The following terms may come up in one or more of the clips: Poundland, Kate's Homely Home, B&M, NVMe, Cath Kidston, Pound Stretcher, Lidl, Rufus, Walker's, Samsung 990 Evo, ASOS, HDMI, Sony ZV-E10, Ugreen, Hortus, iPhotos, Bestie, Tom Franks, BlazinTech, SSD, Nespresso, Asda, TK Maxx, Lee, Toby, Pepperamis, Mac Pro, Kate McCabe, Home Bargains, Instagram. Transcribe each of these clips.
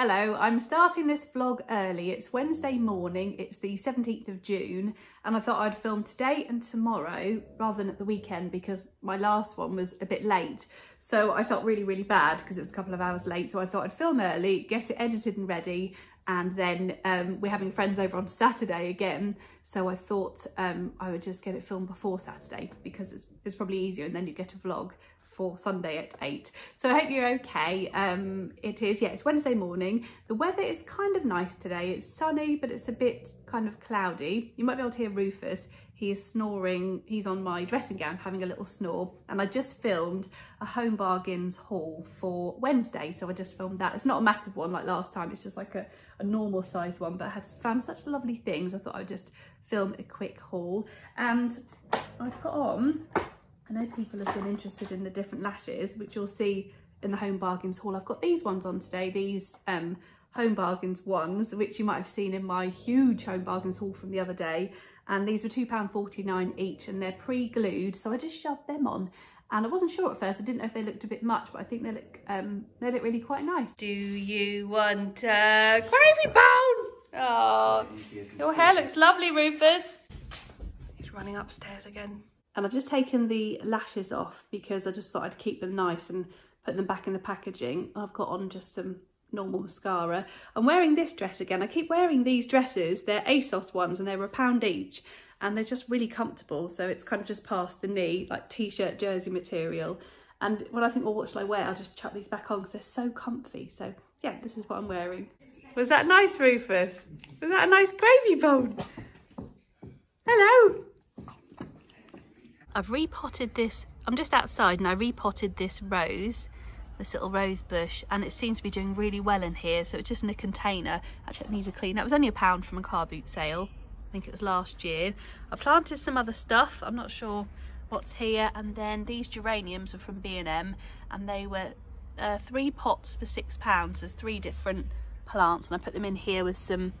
Hello, I'm starting this vlog early. It's Wednesday morning, it's the 17th of June, and I thought I'd film today and tomorrow rather than at the weekend because my last one was a bit late. So I felt really, really bad because it was a couple of hours late. So I thought I'd film early, get it edited and ready. And then we're having friends over on Saturday again. So I thought I would just get it filmed before Saturday because it's probably easier, and then you get a vlog for Sunday at 8. So I hope you're okay. It's Wednesday morning. The weather is kind of nice today. It's sunny, but it's a bit kind of cloudy. You might be able to hear Rufus. He is snoring. He's on my dressing gown having a little snore. And I just filmed a Home Bargains haul for Wednesday. So I just filmed that. It's not a massive one like last time. It's just like a normal size one, but I have found such lovely things. I thought I would just film a quick haul. And I've got on, I know people have been interested in the different lashes, which you'll see in the Home Bargains haul. I've got these ones on today, these Home Bargains ones, which you might have seen in my huge Home Bargains haul from the other day. And these were £2.49 each, and they're pre-glued. So I just shoved them on. And I wasn't sure at first, I didn't know if they looked a bit much, but I think they look really quite nice. Do you want a gravy bone? Oh, your hair looks lovely, Rufus. He's running upstairs again. And I've just taken the lashes off because I just thought I'd keep them nice and put them back in the packaging. I've got on just some normal mascara. I'm wearing this dress again. I keep wearing these dresses. They're ASOS ones and they're £1 each. And they're just really comfortable. So it's kind of just past the knee, like t-shirt, jersey material. And when I think, well, what shall I wear? I'll just chuck these back on because they're so comfy. So yeah, this is what I'm wearing. Was that nice, Rufus? Was that a nice gravy bowl? Hello. I've repotted this, I'm just outside and I repotted this rose, this little rose bush, and it seems to be doing really well in here, so it's just in a container. Actually, it needs a clean. That was only £1 from a car boot sale, I think it was last year. I planted some other stuff, I'm not sure what's here, and then these geraniums are from B&M, and they were 3 pots for £6, there's 3 different plants, and I put them in here with some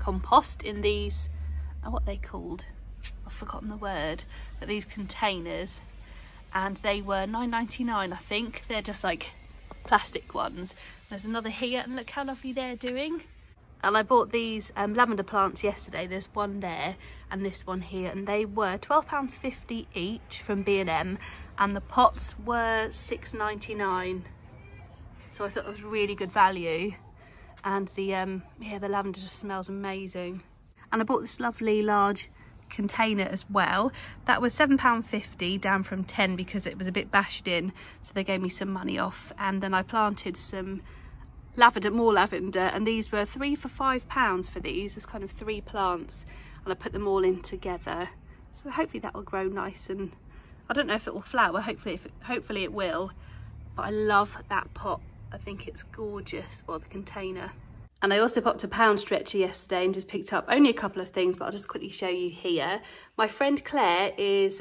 compost in these, what are they called? I've forgotten the word, but these containers, and they were £9.99 I think. They're just like plastic ones. There's another here, and look how lovely they're doing. And I bought these lavender plants yesterday. There's one there and this one here, and they were £12.50 each from B&M, and the pots were £6.99, so I thought it was really good value. And the yeah, the lavender just smells amazing. And I bought this lovely large container as well. That was £7.50, down from £10 because it was a bit bashed in, so they gave me some money off. And then I planted some lavender, more lavender, and these were 3 for £5 for these. There's kind of 3 plants, and I put them all in together, so hopefully that will grow nice. And I don't know if it will flower, hopefully it will, but I love that pot. I think it's gorgeous, well, the container. And I also popped to Pound Stretcher yesterday and just picked up only a couple of things, but I'll just quickly show you here. My friend Claire is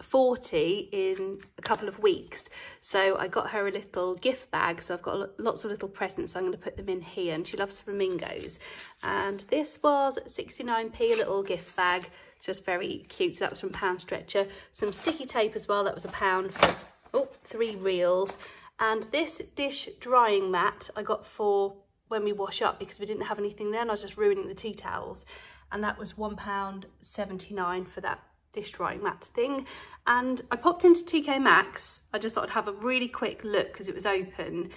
40 in a couple of weeks, so I got her a little gift bag. So I've got lots of little presents, so I'm going to put them in here. And she loves flamingos. And this was 69p, a little gift bag, just very cute. So that was from Pound Stretcher. Some sticky tape as well, that was £1 for 3 reels. And this dish drying mat I got for when we wash up because we didn't have anything then. I was just ruining the tea towels, and that was £1.79 for that dish drying mat thing. And I popped into TK Maxx. I just thought I'd have a really quick look because it was open,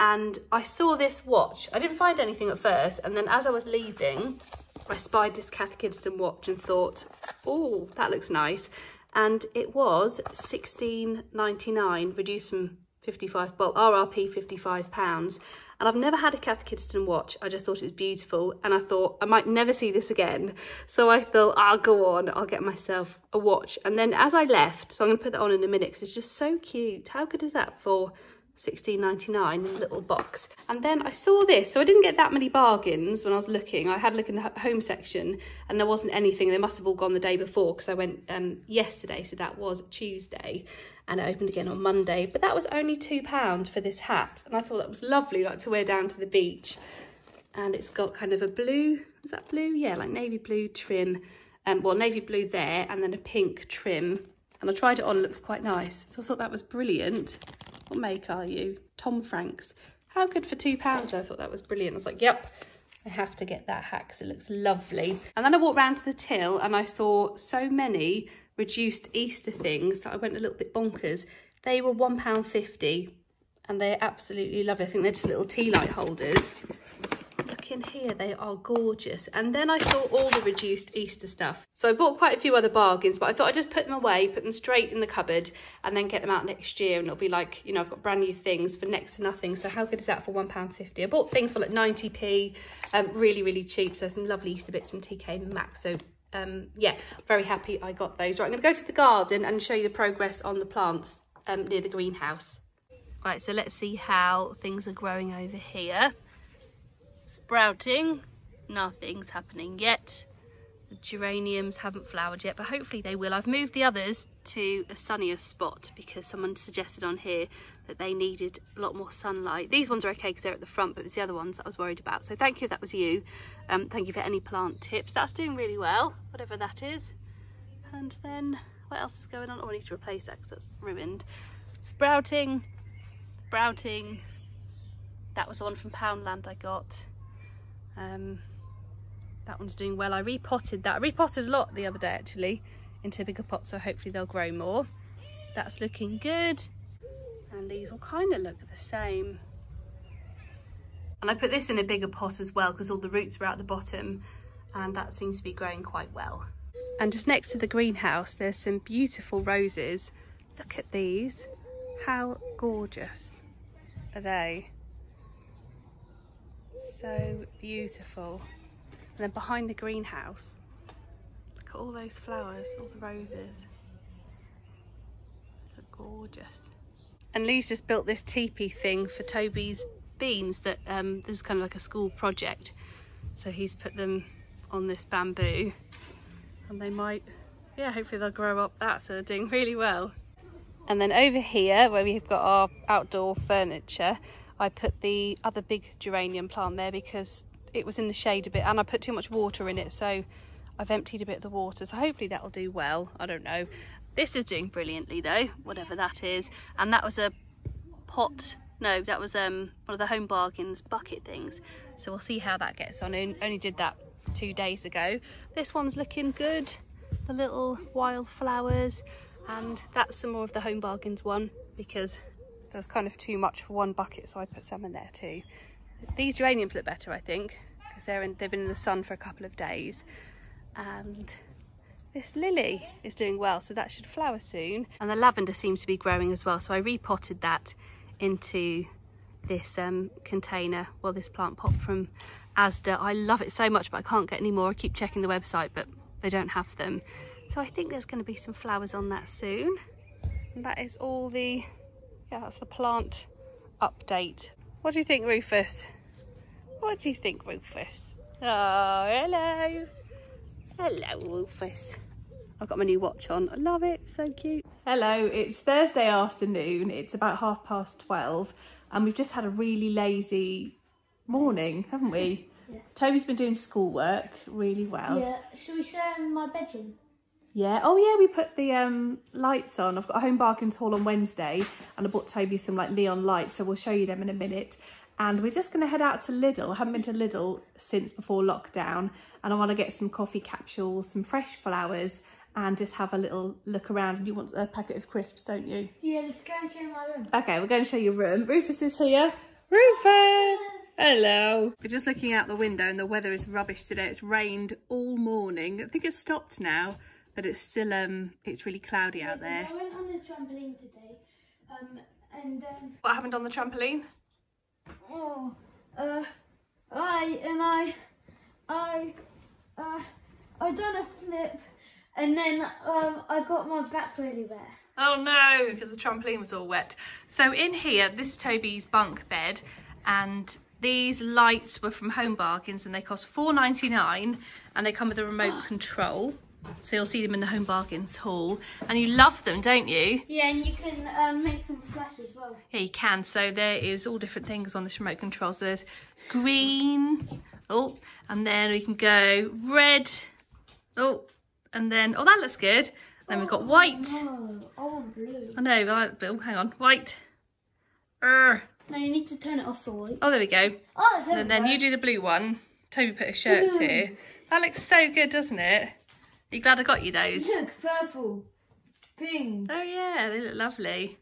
and I saw this watch. I didn't find anything at first, and then as I was leaving I spied this Cath Kidston watch and thought, oh, that looks nice. And it was £16.99, reduced from RRP £55. And I've never had a Cath Kidston watch. I just thought it was beautiful, and I thought I might never see this again. So I thought, I'll go on, I'll get myself a watch. And then as I left, so I'm going to put that on in a minute because it's just so cute. How good is that for £16.99 in a little box? And then I saw this. So I didn't get that many bargains when I was looking. I had a look in the home section and there wasn't anything. They must have all gone the day before because I went yesterday. So that was Tuesday, and it opened again on Monday. But that was only £2 for this hat, and I thought that was lovely, like to wear down to the beach. And it's got kind of a blue, is that blue? Yeah, like navy blue trim. Well, navy blue there and then a pink trim. And I tried it on, it looks quite nice. So I thought that was brilliant. What make are you? Tom Franks. How good for £2? I thought that was brilliant. I was like, yep, I have to get that hat because it looks lovely. And then I walked round to the till and I saw so many reduced Easter things that I went a little bit bonkers. They were £1.50 and they're absolutely lovely. I think they're just little tea light holders. Look in here, they are gorgeous. And then I saw all the reduced Easter stuff. So I bought quite a few other bargains, but I thought I'd just put them away, put them straight in the cupboard and then get them out next year. And it'll be like, you know, I've got brand new things for next to nothing. So how good is that for £1.50? I bought things for like 90p, really, really cheap. So some lovely Easter bits from TK Maxx. So yeah, very happy I got those. Right, I'm gonna go to the garden and show you the progress on the plants near the greenhouse. Right, so let's see how things are growing over here. Sprouting, nothing's happening yet. The geraniums haven't flowered yet, but hopefully they will. I've moved the others to a sunnier spot because someone suggested on here that they needed a lot more sunlight. These ones are okay because they're at the front, but it was the other ones that I was worried about. So thank you if that was you. Thank you for any plant tips. That's doing really well, whatever that is. And then what else is going on? Oh, I need to replace that because that's ruined. Sprouting, sprouting. That was the one from Poundland I got. That one's doing well. I repotted that. I repotted a lot the other day actually into a bigger pot, so hopefully they'll grow more. That's looking good. And these all kind of look the same. And I put this in a bigger pot as well because all the roots were at the bottom and that seems to be growing quite well. And just next to the greenhouse there's some beautiful roses. Look at these. How gorgeous are they? So beautiful. And then behind the greenhouse, look at all those flowers, all the roses. They're gorgeous. And Lee's just built this teepee thing for Toby's beans that this is kind of like a school project. So he's put them on this bamboo and they might, yeah, hopefully they'll grow up that, so they're doing really well. And then over here where we've got our outdoor furniture, I put the other big geranium plant there because it was in the shade a bit and I put too much water in it, so I've emptied a bit of the water, so hopefully that'll do well. I don't know. This is doing brilliantly though, whatever that is. And that was a pot, no, that was one of the Home Bargains bucket things, so we'll see how that gets on. I only did that 2 days ago. This one's looking good, the little wildflowers, and that's some more of the Home Bargains one because there was kind of too much for one bucket, so I put some in there too. These geraniums look better, I think, because they've been in the sun for a couple of days. And this lily is doing well, so that should flower soon. And the lavender seems to be growing as well, so I repotted that into this container, well, this plant pot from Asda. I love it so much, but I can't get any more. I keep checking the website, but they don't have them. So I think there's going to be some flowers on that soon. And that is all the... yeah, that's the plant update. What do you think, Rufus? What do you think, Rufus? Oh, hello. Hello, Rufus. I've got my new watch on. I love it. So cute. Hello. It's Thursday afternoon. It's about 12:30 and we've just had a really lazy morning, haven't we? Yeah. Toby's been doing schoolwork really well. Yeah. Shall we show him my bedroom? Yeah, oh yeah, we put the lights on. I've got a Home Bargains haul on Wednesday and I bought Toby some like neon lights, so we'll show you them in a minute. And we're just going to head out to Lidl. I haven't been to Lidl since before lockdown and I want to get some coffee capsules, some fresh flowers and just have a little look around. You want a packet of crisps, don't you? Yeah, let's go and show you my room. Okay, we're going to show you your room. Rufus is here. Rufus! Hello. We're just looking out the window and the weather is rubbish today. It's rained all morning. I think it's stopped now. But it's still, it's really cloudy out there. I went on the trampoline today, What happened on the trampoline? Oh, I done a flip, and then, I got my back really wet. Oh no, because the trampoline was all wet. So in here, this is Toby's bunk bed, and these lights were from Home Bargains, and they cost £4.99, and they come with a remote control. So you'll see them in the Home Bargains haul. And you love them, don't you? Yeah, and you can make them flash as well. Yeah, you can. So there is all different things on this remote control. So there's green. Oh, and then we can go red. Oh, and then, oh, that looks good. Then we've got white. Oh, no. I want blue. I know, but hang on. White. No, you need to turn it off for a week. Oh, there we go. Oh, there and then you do the blue one. Toby put his shirts here. That looks so good, doesn't it? Are you glad I got you those? Look, purple, pink. Oh yeah, they look lovely.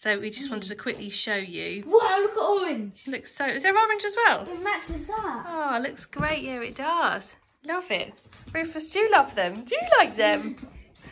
So we just wanted to quickly show you. Wow, look at orange. Looks so, is there orange as well? It matches that. Oh, it looks great, yeah it does. Love it. Rufus, do you love them? Do you like them?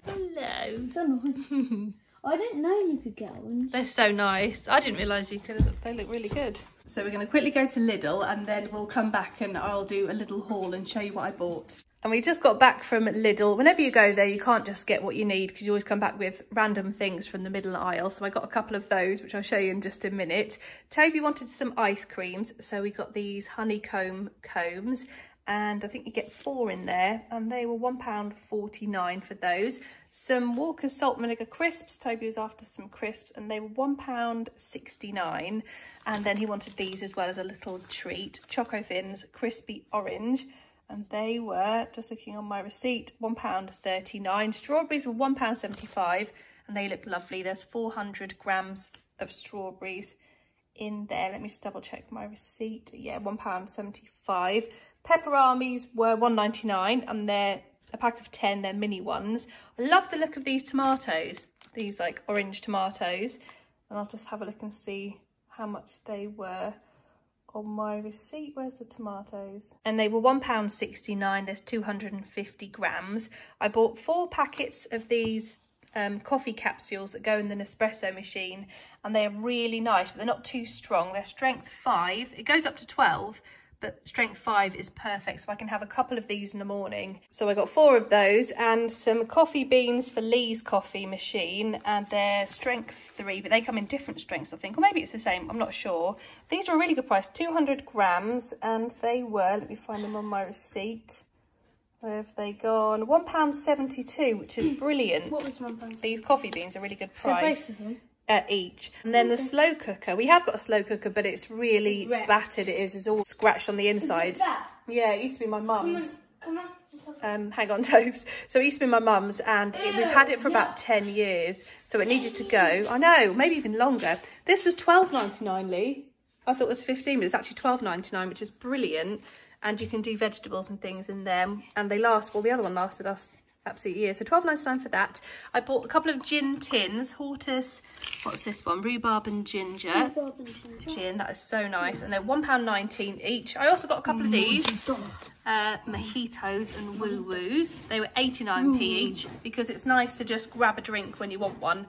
Hello. It's annoying. I didn't know you could get orange. They're so nice. I didn't realise you could. They look really good. So we're going to quickly go to Lidl and then we'll come back and I'll do a little haul and show you what I bought. And we just got back from Lidl. Whenever you go there, you can't just get what you need because you always come back with random things from the middle aisle. So I got a couple of those, which I'll show you in just a minute. Toby wanted some ice creams. So we got these honeycomb combs. And I think you get 4 in there, and they were £1.49 for those. Some Walker's salt and vinegar crisps. Toby was after some crisps, and they were £1.69. And then he wanted these as well as a little treat. Choco Thins, crispy orange, and they were, just looking on my receipt, £1.39. Strawberries were £1.75, and they look lovely. There's 400 grams of strawberries in there. Let me just double check my receipt. Yeah, £1.75. Pepperamis were £1.99 and they're a pack of 10, they're mini ones. I love the look of these tomatoes, these like orange tomatoes. And I'll just have a look and see how much they were on my receipt. Where's the tomatoes? And they were £1.69, there's 250 grams. I bought 4 packets of these coffee capsules that go in the Nespresso machine. And they are really nice, but they're not too strong. They're strength 5, it goes up to 12. But strength 5 is perfect, so I can have a couple of these in the morning. So I got 4 of those and some coffee beans for Lee's coffee machine, and they're strength 3, but they come in different strengths, I think, or maybe it's the same, I'm not sure. These were a really good price, 200 grams, and they were, let me find them on my receipt. Where have they gone? £1.72, which is brilliant. What was £1.72? These coffee beans are a really good price. So both of them? Each. And then the slow cooker, we have got a slow cooker, but it's really battered. It's all scratched on the inside. Yeah, it used to be my mum's. Hang on, Tobes. So it used to be my mum's, and we've had it for about 10 years, so it needed to go. I know, maybe even longer. This was £12.99, Lee. I thought it was 15, but it's actually £12.99, which is brilliant. And you can do vegetables and things in them, and they last, well, the other one lasted us absolutely, yeah. So £12.99 for that. I bought a couple of gin tins, Hortus, what's this one? Rhubarb and ginger. Rhubarb and ginger. Gin, that is so nice. And they're £1.19 each. I also got a couple of these, mojitos and woo-woos. They were 89p each because it's nice to just grab a drink when you want one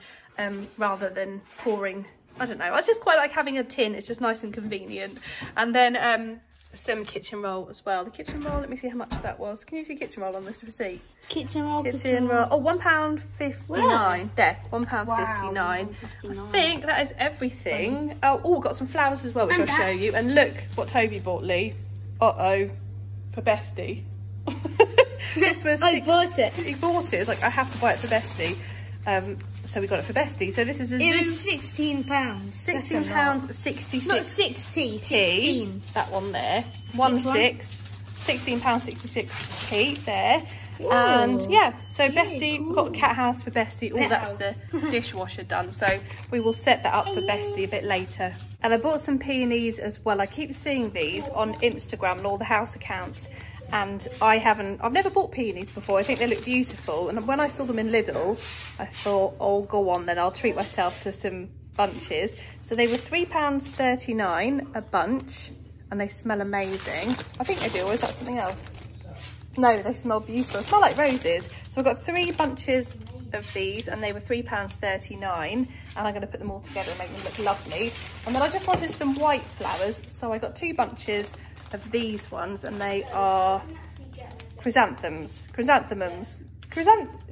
rather than pouring, I don't know. I just quite like having a tin. It's just nice and convenient. And then some kitchen roll as well. The kitchen roll, let me see how much that was. Can you see kitchen roll on this receipt? Kitchen roll. Kitchen roll. Oh, £1.59. There, £1.59. Wow, I think that is everything. Oh, got some flowers as well, which I'll show you. And look what Toby bought, Lee. Uh-oh, for Bestie. This was... I bought it. He bought it. It's like, I have to buy it for Bestie. So we got it for Bestie. So this is a was £16. £16.66. Not 60, 16. That one there. £16.66p there. Whoa. And yeah, so yeah, Bestie, cool. Got a cat house for Bestie. Oh, that's the dishwasher done. So we will set that up for Bestie a bit later. And I bought some peonies as well. I keep seeing these on Instagram and all the house accounts. And I've never bought peonies before. I think they look beautiful. And when I saw them in Lidl, I thought, oh, go on then, I'll treat myself to some bunches. So they were £3.39 a bunch, and they smell amazing. I think they do, or is that something else? No, they smell beautiful. They smell like roses. So I've got 3 bunches of these, and they were £3.39, and I'm going to put them all together and make them look lovely. And then I just wanted some white flowers, so I got 2 bunches of these ones, and they are chrysanthemums. They were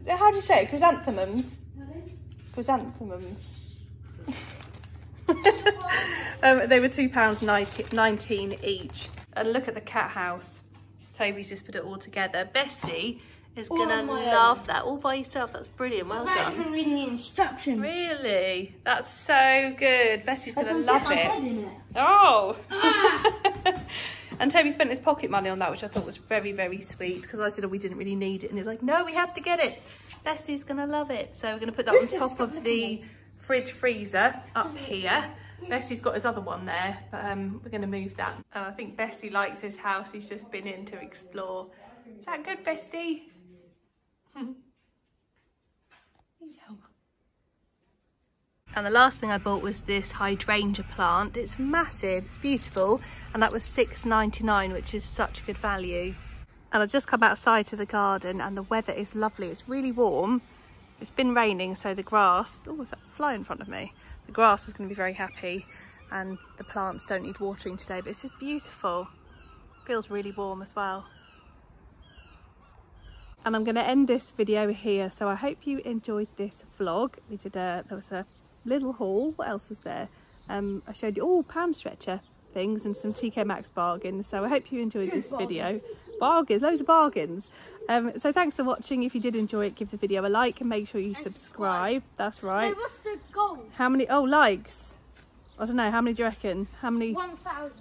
£2.19 each. And look at the cat house. Toby's just put it all together. Bestie is gonna love that all by yourself. That's brilliant. Well done. I'm reading the instructions. Really? That's so good. Bestie's gonna love it. Oh. Ah. And Toby spent his pocket money on that, which I thought was very, very sweet, because I said, oh, we didn't really need it. And he was like, no, we have to get it. Bestie's going to love it. So we're going to put that on top of the fridge freezer up here. Bessie's got his other one there, but we're going to move that. And I think Bestie likes his house he's just been in to explore. Is that good, Bestie? And the last thing I bought was this hydrangea plant. It's massive, it's beautiful, and that was $6.99, which is such good value. And I've just come outside to the garden and the weather is lovely. It's really warm. It's been raining, so the grass, oh, is that a fly in front of me? The grass is going to be very happy, and the plants don't need watering today, but it's just beautiful. It feels really warm as well. And I'm going to end this video here, so I hope you enjoyed this vlog. We did there was a little haul. What else was there? I showed you all Pound Stretcher things and some TK Maxx bargains, so I hope you enjoyed this video. Bargains, loads of bargains. So thanks for watching. If you did enjoy it, give the video a like and make sure you subscribe. That's right. No, what's the goal? How many likes? I don't know, how many do you reckon? How many? 1,000.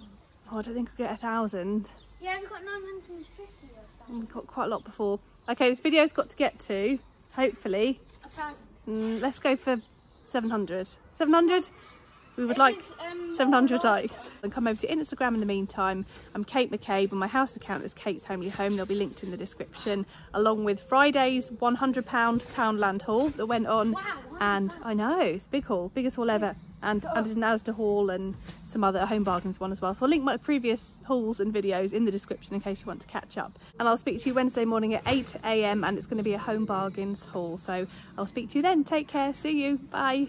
Oh, I don't think we'll get 1,000. Yeah, we've got 950 or something. We've got quite a lot before. Okay, this video's got to get to, hopefully, 1,000. Let's go for 700. 700? We would like 700 likes. And come over to Instagram in the meantime. I'm Kate McCabe and my house account is Kate's Homely Home. They'll be linked in the description, along with Friday's £100 Poundland haul that went on. Wow, and I know, it's a big haul, biggest haul ever. And an Asda haul and some other Home Bargains one as well. So I'll link my previous hauls and videos in the description in case you want to catch up. And I'll speak to you Wednesday morning at 8 a.m. and it's going to be a Home Bargains haul. So I'll speak to you then. Take care. See you. Bye.